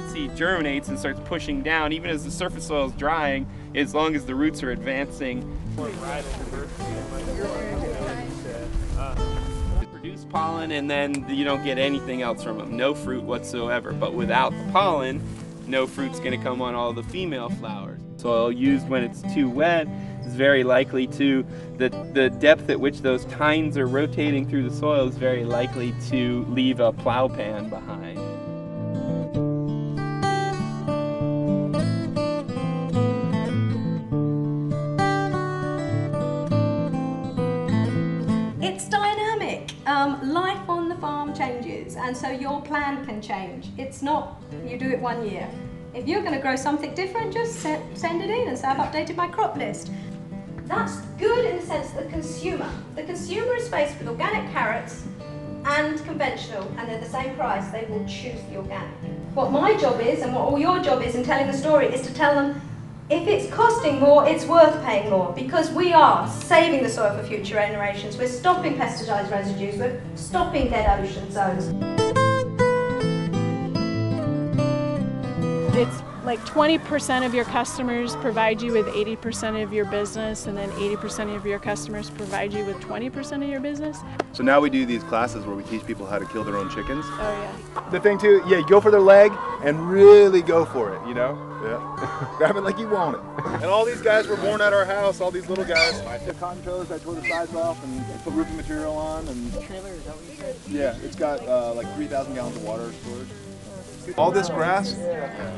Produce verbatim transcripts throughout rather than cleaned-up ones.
that seed germinates and starts pushing down, even as the surface soil is drying, as long as the roots are advancing. Produce pollen, and then you don't get anything else from them, no fruit whatsoever. But without the pollen, no fruit's going to come on all the female flowers. Soil used when it's too wet is very likely to, the, the depth at which those tines are rotating through the soil is very likely to leave a plow pan behind. It's dynamic. Um, life on the farm changes, and so your plan can change. It's not you do it one year. If you're going to grow something different, just send it in and say, I've updated my crop list. That's good in the sense that the consumer. The consumer is faced with organic carrots and conventional, and they're the same price. They will choose the organic. What my job is, and what all your job is in telling the story, is to tell them if it's costing more, it's worth paying more, because we are saving the soil for future generations. We're stopping pesticide residues. We're stopping dead ocean zones. It's like twenty percent of your customers provide you with eighty percent of your business, and then eighty percent of your customers provide you with twenty percent of your business. So now we do these classes where we teach people how to kill their own chickens. Oh yeah. The thing too, yeah, go for their leg and really go for it, you know? Yeah. Grab it like you want it. And all these guys were born at our house, all these little guys. The cotton toes, I tore the sides off and put roofing material on. And the trailer, is that what you said? Yeah, it's got uh, like three thousand gallons of water storage. All this grass,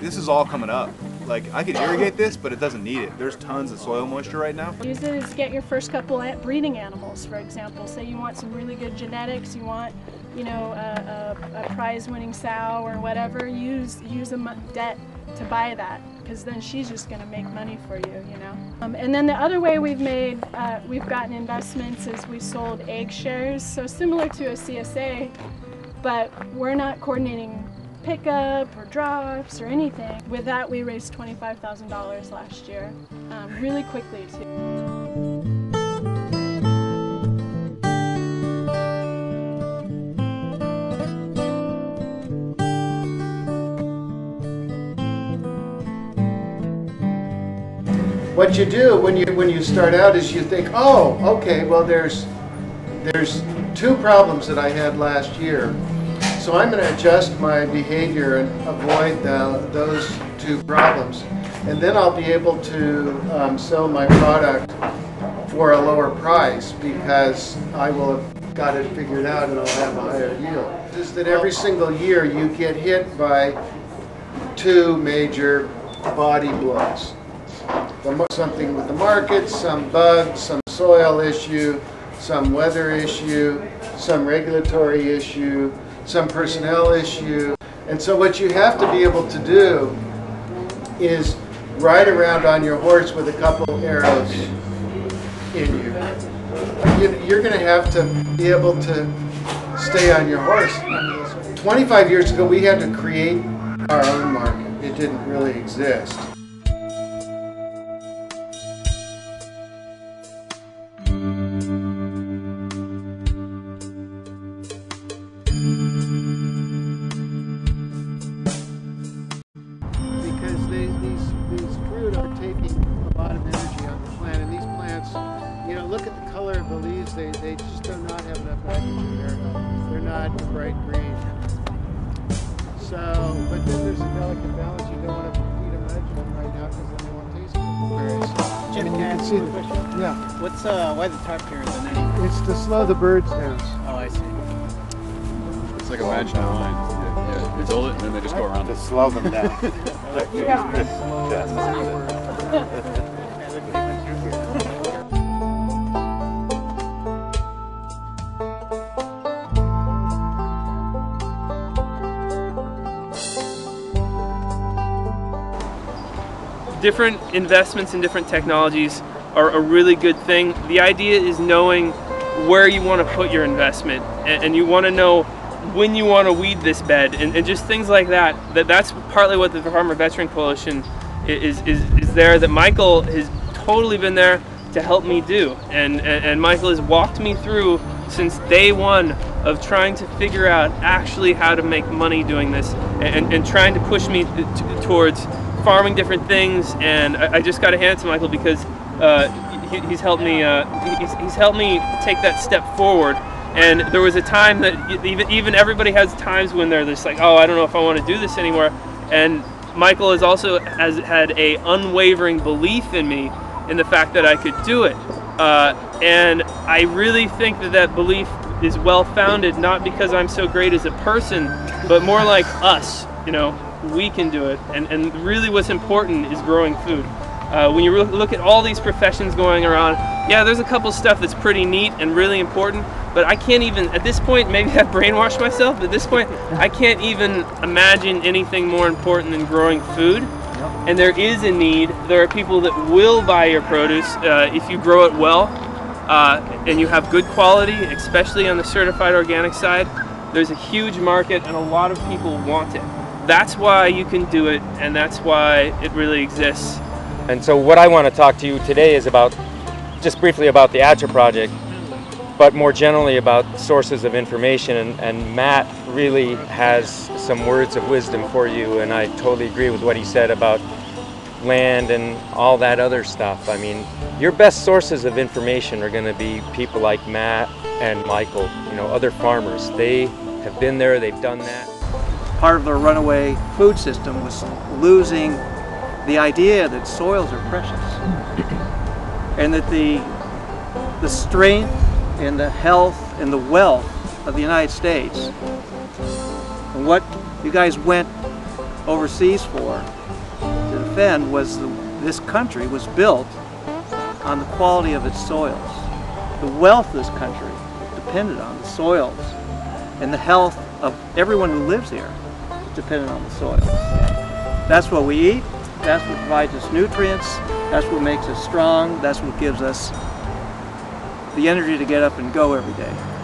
this is all coming up. Like, I could irrigate this, but it doesn't need it. There's tons of soil moisture right now. Use it as get your first couple at breeding animals, for example. Say you want some really good genetics, you want, you know, a, a, a prize-winning sow or whatever. Use use a debt to buy that, because then she's just going to make money for you, you know. Um, and then the other way we've made, uh, we've gotten investments is we sold egg shares. So similar to a C S A, but we're not coordinating pickup or drops or anything. With that, we raised twenty-five thousand dollars last year, um, really quickly too. What you do when you when you start out is you think, oh, okay, well there's there's two problems that I had last year. So I'm going to adjust my behavior and avoid the, those two problems, and then I'll be able to um, sell my product for a lower price because I will have got it figured out and I'll have a higher yield. Is that every single year you get hit by two major body blows. Something with the market, some bug, some soil issue, some weather issue, some regulatory issue, some personnel issue. And so what you have to be able to do is ride around on your horse with a couple arrows in you. You're going to have to be able to stay on your horse. twenty-five years ago, we had to create our own market. It didn't really exist. They, they just do not have enough nitrogen. They're, they're not bright green. So, but then there's a delicate balance. You don't want to feed them nitrogen right now because then they won't taste good. Jimmy, can I ask you a question? Yeah. What's, uh, why the tarp here is an It's to slow the birds down. Oh, I see. It's like a magic line. Yeah, yeah. They build it and then they just go around. To slow them down. Yeah. Different investments in different technologies are a really good thing. The idea is knowing where you want to put your investment, and, and you want to know when you want to weed this bed, and, and just things like that. That that's partly what the Farmer Veteran Coalition is, is, is there, that Michael has totally been there to help me do. And, and, and Michael has walked me through since day one of trying to figure out actually how to make money doing this, and, and trying to push me th t towards farming different things. And I, I just got to hand it to Michael, because uh, he, he's helped me. Uh, he's, he's helped me take that step forward. And there was a time that even even everybody has times when they're just like, oh, I don't know if I want to do this anymore. And Michael has also has had a unwavering belief in me, in the fact that I could do it. Uh, and I really think that that belief is well-founded, not because I'm so great as a person, but more like us, you know, we can do it. And, and really what's important is growing food. Uh, when you look at all these professions going around, yeah, there's a couple stuff that's pretty neat and really important, but I can't even, at this point, maybe I've brainwashed myself, but at this point, I can't even imagine anything more important than growing food. And there is a need. There are people that will buy your produce uh, if you grow it well uh, and you have good quality, especially on the certified organic side. There's a huge market and a lot of people want it. That's why you can do it, and that's why it really exists. And so what I want to talk to you today is about, just briefly about the Attra project, but more generally about sources of information, and, and Matt really has some words of wisdom for you, and I totally agree with what he said about land and all that other stuff. I mean, your best sources of information are going to be people like Matt and Michael, you know, other farmers. They have been there, they've done that. Part of the runaway food system was losing the idea that soils are precious, and that the, the strength and the health and the wealth of the United States, and what you guys went overseas for to defend, was the, this country was built on the quality of its soils. The wealth of this country depended on the soils, and the health of everyone who lives here depended on the soils. That's what we eat, that's what provides us nutrients, that's what makes us strong, that's what gives us the energy to get up and go every day.